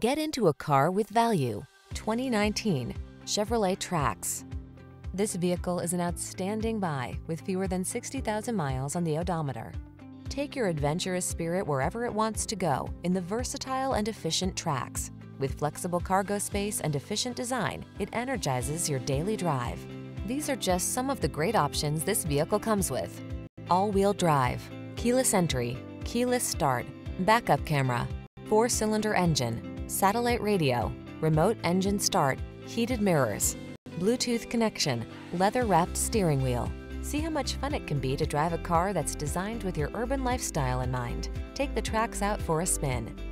Get into a car with value. 2019 Chevrolet Trax. This vehicle is an outstanding buy with fewer than 60,000 miles on the odometer. Take your adventurous spirit wherever it wants to go in the versatile and efficient Trax. With flexible cargo space and efficient design, it energizes your daily drive. These are just some of the great options this vehicle comes with: all-wheel drive, keyless entry, keyless start, backup camera, 4-cylinder engine, satellite radio, remote engine start, heated mirrors, Bluetooth connection, leather-wrapped steering wheel. See how much fun it can be to drive a car that's designed with your urban lifestyle in mind. Take the Trax out for a spin.